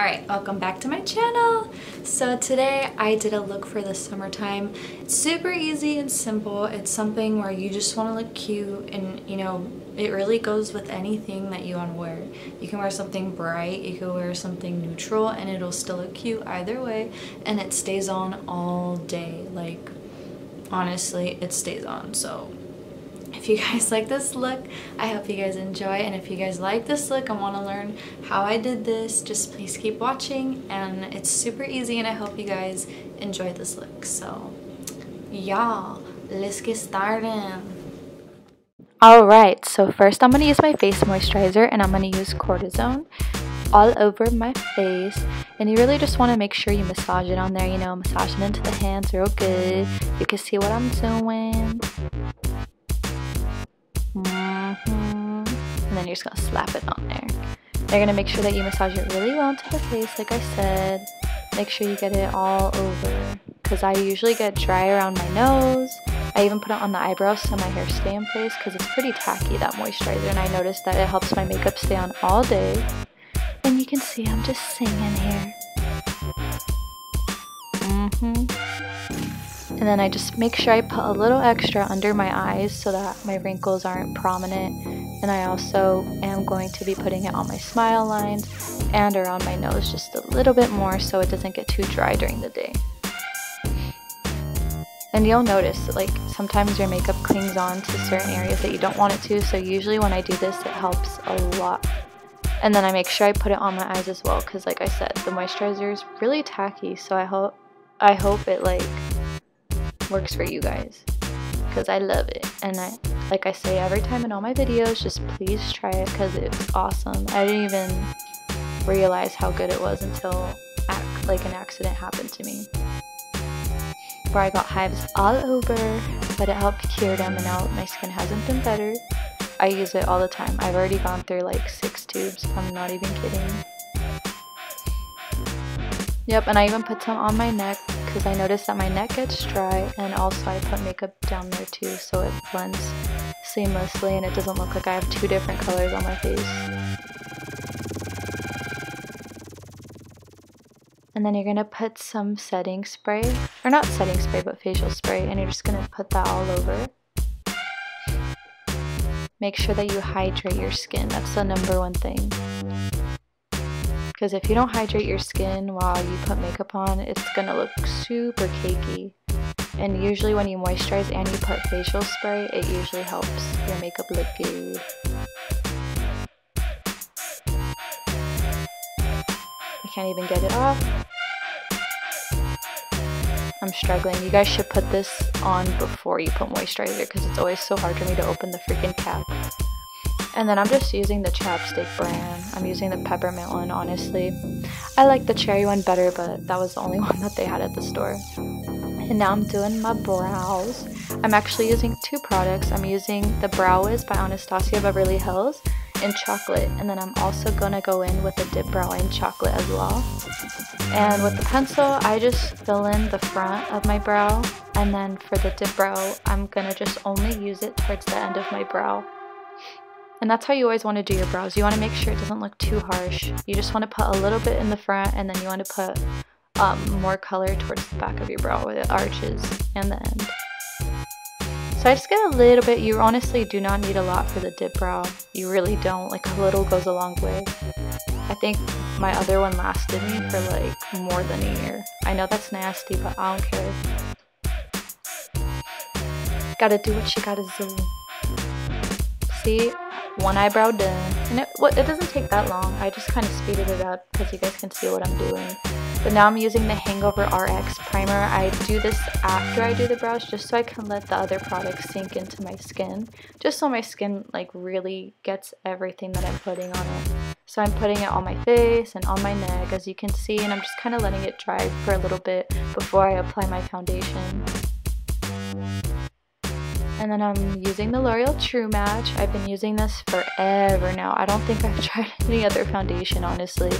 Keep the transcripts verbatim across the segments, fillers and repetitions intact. Alright, welcome back to my channel. So today I did a look for the summertime. It's super easy and simple. It's something where you just want to look cute, and you know, it really goes with anything that you want to wear. You can wear something bright, you can wear something neutral, and it'll still look cute either way, and it stays on all day. Like, honestly, it stays on. So if you guys like this look, I hope you guys enjoy, and if you guys like this look and want to learn how I did this, just please keep watching. And it's super easy, and I hope you guys enjoy this look. So y'all, let's get started. Alright, so first I'm going to use my face moisturizer, and I'm going to use Cortizone all over my face. And you really just want to make sure you massage it on there, you know, massage it into the hands real good. You can see what I'm doing. Mm-hmm. And then you're just going to slap it on there. You're going to make sure that you massage it really well into the face, like I said. Make sure you get it all over, because I usually get dry around my nose. I even put it on the eyebrows so my hair stay in place, because it's pretty tacky, that moisturizer, and I noticed that it helps my makeup stay on all day. And you can see I'm just singing here. Mm-hmm. And then I just make sure I put a little extra under my eyes so that my wrinkles aren't prominent. And I also am going to be putting it on my smile lines and around my nose just a little bit more so it doesn't get too dry during the day. And you'll notice that, like, sometimes your makeup clings on to certain areas that you don't want it to, so usually when I do this it helps a lot. And then I make sure I put it on my eyes as well, because like I said, the moisturizer is really tacky, so I hope I hope it like works for you guys, because I love it. And I, like I say every time in all my videos, just please try it, because it's awesome. I didn't even realize how good it was until ac like an accident happened to me, where I got hives all over, but it helped cure them, and now my skin hasn't been better. I use it all the time. I've already gone through like six tubes, I'm not even kidding. Yep, and I even put some on my neck, because I noticed that my neck gets dry, and also I put makeup down there too, so it blends seamlessly and it doesn't look like I have two different colors on my face. And then you're going to put some setting spray, or not setting spray, but facial spray, and you're just going to put that all over. Make sure that you hydrate your skin. That's the number one thing. Because if you don't hydrate your skin while you put makeup on, it's going to look super cakey. And usually when you moisturize and you put facial spray, it usually helps your makeup look good. I can't even get it off. I'm struggling. You guys should put this on before you put moisturizer, because it's always so hard for me to open the freaking cap. And then I'm just using the Chapstick brand. I'm using the peppermint one, honestly. I like the cherry one better, but that was the only one that they had at the store. And now I'm doing my brows. I'm actually using two products. I'm using the Brow Wiz by Anastasia Beverly Hills in chocolate, and then I'm also gonna go in with a Dip Brow in chocolate as well. And with the pencil, I just fill in the front of my brow, and then for the Dip Brow, I'm gonna just only use it towards the end of my brow. And that's how you always want to do your brows. You want to make sure it doesn't look too harsh. You just want to put a little bit in the front, and then you want to put um, more color towards the back of your brow with the arches and the end. So I just get a little bit. You honestly do not need a lot for the Dip Brow. You really don't. Like, a little goes a long way. I think my other one lasted me for like more than a year. I know that's nasty, but I don't care. Gotta do what you gotta do. See? One eyebrow done. And it, well, it doesn't take that long. I just kind of speeded it up because you guys can see what I'm doing. But now I'm using the Hangover R X primer. I do this after I do the brows, just so I can let the other products sink into my skin, just so my skin like really gets everything that I'm putting on it. So I'm putting it on my face and on my neck, as you can see, and I'm just kind of letting it dry for a little bit before I apply my foundation. And then I'm using the L'Oreal True Match. I've been using this forever now. I don't think I've tried any other foundation, honestly.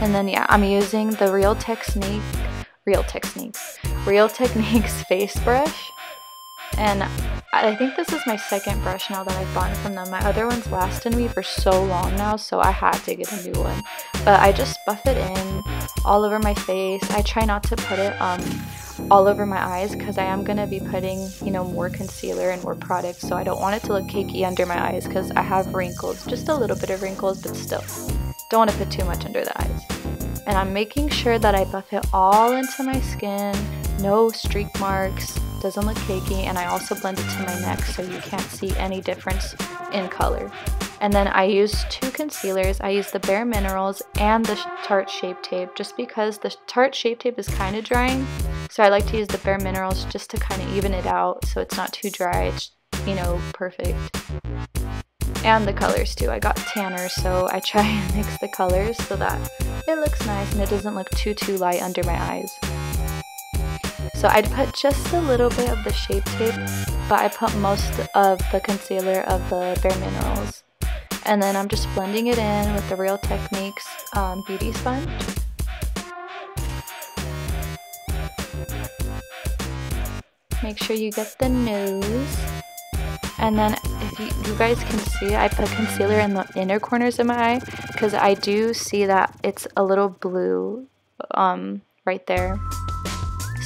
And then, yeah, I'm using the Real Technique, Real Techniques, Real Techniques face brush. And I think this is my second brush now that I've gotten from them. My other ones lasted me for so long now, so I had to get a new one. But I just buff it in all over my face. I try not to put it um all over my eyes because I am going to be putting, you know, more concealer and more product, so I don't want it to look cakey under my eyes because I have wrinkles, just a little bit of wrinkles, but still don't want to put too much under the eyes. And I'm making sure that I buff it all into my skin, no streak marks, doesn't look cakey, and I also blend it to my neck so you can't see any difference in color. And then I used two concealers. I used the Bare Minerals and the Tarte Shape Tape just because the Tarte Shape Tape is kind of drying. So I like to use the Bare Minerals just to kind of even it out so it's not too dry. It's, you know, perfect. And the colors too. I got tanner, so I try and mix the colors so that it looks nice and it doesn't look too, too light under my eyes. So I'd put just a little bit of the Shape Tape, but I put most of the concealer of the Bare Minerals. And then I'm just blending it in with the Real Techniques um, beauty sponge. Make sure you get the nose. And then if you, you guys can see, I put concealer in the inner corners of my eye because I do see that it's a little blue um, right there.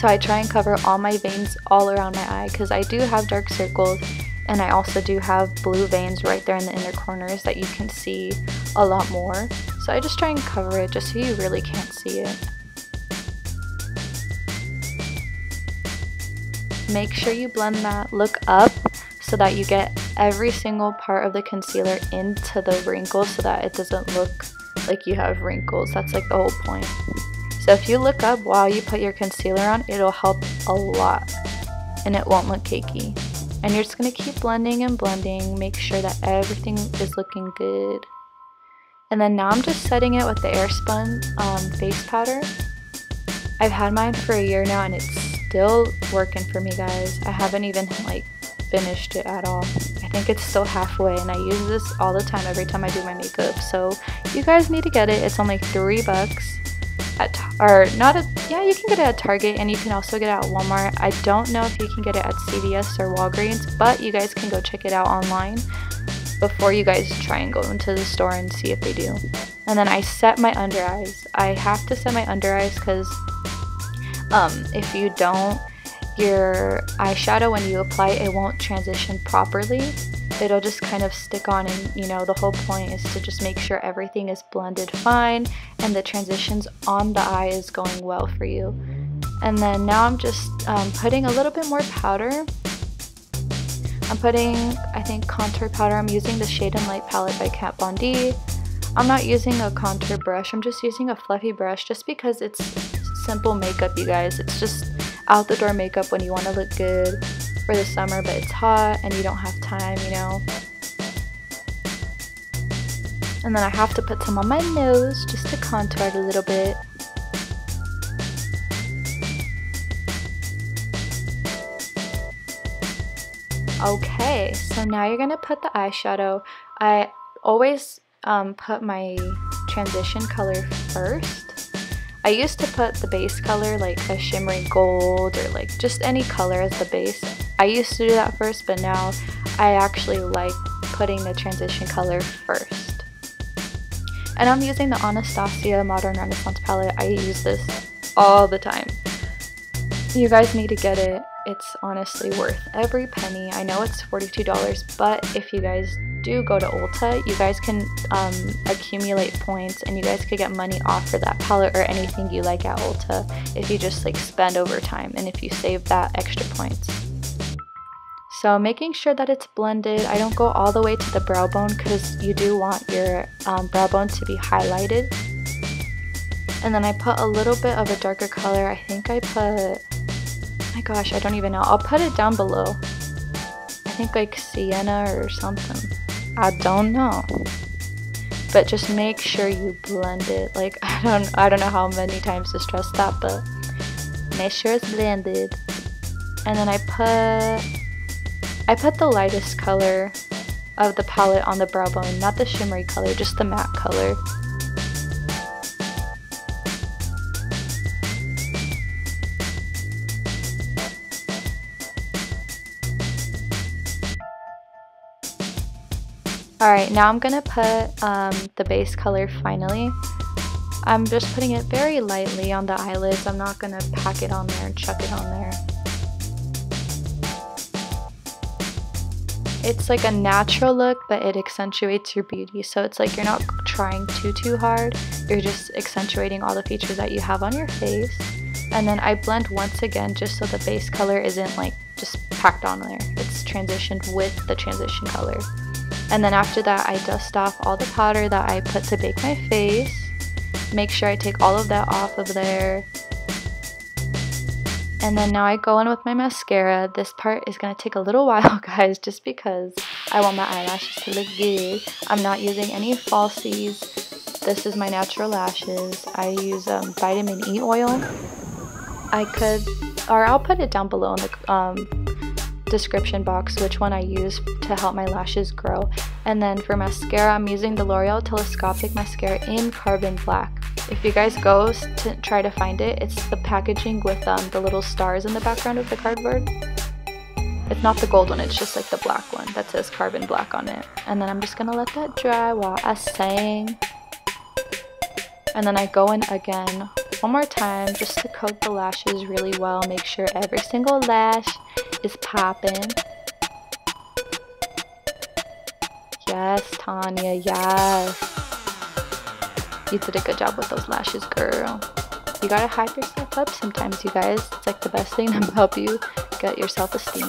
So I try and cover all my veins all around my eye because I do have dark circles. And I also do have blue veins right there in the inner corners that you can see a lot more. So I just try and cover it just so you really can't see it. Make sure you blend that, look up so that you get every single part of the concealer into the wrinkles so that it doesn't look like you have wrinkles. That's like the whole point. So if you look up while you put your concealer on, it'll help a lot and it won't look cakey. And you're just going to keep blending and blending, make sure that everything is looking good. And then now I'm just setting it with the Airspun um, face powder. I've had mine for a year now and it's still working for me, guys. I haven't even like finished it at all. I think it's still halfway and I use this all the time every time I do my makeup. So you guys need to get it. It's only three bucks. At, or not a yeah you can get it at Target and you can also get it at Walmart. I don't know if you can get it at C V S or Walgreens, but you guys can go check it out online before you guys try and go into the store and see if they do. And then I set my under eyes. I have to set my under eyes because um if you don't, your eyeshadow when you apply it, it won't transition properly. It'll just kind of stick on, and you know the whole point is to just make sure everything is blended fine and the transitions on the eye is going well for you. And then now I'm just um, putting a little bit more powder. I'm putting, I think, contour powder. I'm using the Shade And Light palette by Kat Von D. I'm not using a contour brush, I'm just using a fluffy brush just because it's simple makeup, you guys. It's just out the door makeup when you want to look good for the summer, but it's hot and you don't have time, you know. And then I have to put some on my nose just to contour it a little bit. Okay, so now you're gonna put the eyeshadow. I always um, put my transition color first. I used to put the base color, like a shimmery gold or like just any color as the base. I used to do that first, but now I actually like putting the transition color first. And I'm using the Anastasia Modern Renaissance Palette. I use this all the time. You guys need to get it. It's honestly worth every penny. I know it's forty-two dollars, but if you guys do go to Ulta, you guys can um, accumulate points and you guys could get money off for that palette or anything you like at Ulta if you just like spend over time and if you save that extra points. So making sure that it's blended. I don't go all the way to the brow bone because you do want your um, brow bone to be highlighted. And then I put a little bit of a darker color. I think I put, my gosh, I don't even know. I'll put it down below. I think like sienna or something. I don't know. But just make sure you blend it. Like I don't I don't know how many times to stress that, but make sure it's blended. And then I put I put the lightest color of the palette on the brow bone, not the shimmery color, just the matte color. Alright, now I'm going to put um, the base color finally. I'm just putting it very lightly on the eyelids. I'm not going to pack it on there and chuck it on there. It's like a natural look, but it accentuates your beauty. So it's like you're not trying too, too hard. You're just accentuating all the features that you have on your face. And then I blend once again just so the base color isn't like just packed on there. It's transitioned with the transition color. And then after that, I dust off all the powder that I put to bake my face. Make sure I take all of that off of there. And then now I go in with my mascara. This part is going to take a little while, guys, just because I want my eyelashes to look good. I'm not using any falsies. This is my natural lashes. I use um, vitamin E oil. I could, or I'll put it down below in the um, description box which one I use to help my lashes grow. And then for mascara, I'm using the L'Oreal Telescopic mascara in Carbon Black. If you guys go to try to find it, it's the packaging with um, the little stars in the background of the cardboard. It's not the gold one, it's just like the black one that says Carbon Black on it. And then I'm just gonna let that dry while I sing. And then I go in again one more time just to coat the lashes really well, make sure every single lash is popping. Yes, Tanya, yes. You did a good job with those lashes, girl. You gotta hype yourself up sometimes, you guys. It's like the best thing to help you get your self-esteem.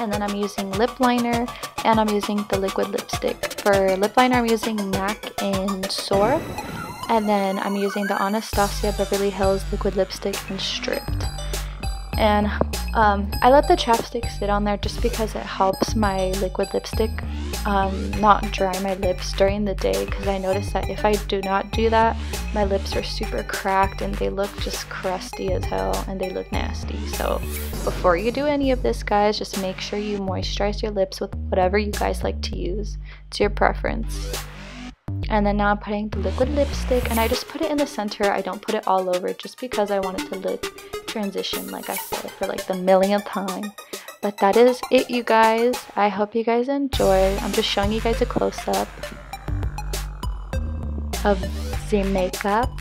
And then I'm using lip liner, and I'm using the liquid lipstick. For lip liner, I'm using MAC in Syrup. And then I'm using the Anastasia Beverly Hills liquid lipstick in Stripped. And um, I let the chapstick sit on there just because it helps my liquid lipstick um, not dry my lips during the day, because I noticed that if I do not do that, my lips are super cracked and they look just crusty as hell and they look nasty. So before you do any of this, guys, just make sure you moisturize your lips with whatever you guys like to use. It's your preference. And then now I'm putting the liquid lipstick, and I just put it in the center. I don't put it all over just because I want it to look transition, like I said, for like the millionth time. But that is it, you guys. I hope you guys enjoy. I'm just showing you guys a close-up of the makeup.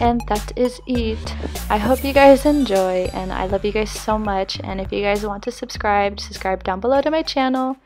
And that is it. I hope you guys enjoy, and I love you guys so much. And if you guys want to subscribe, subscribe down below to my channel.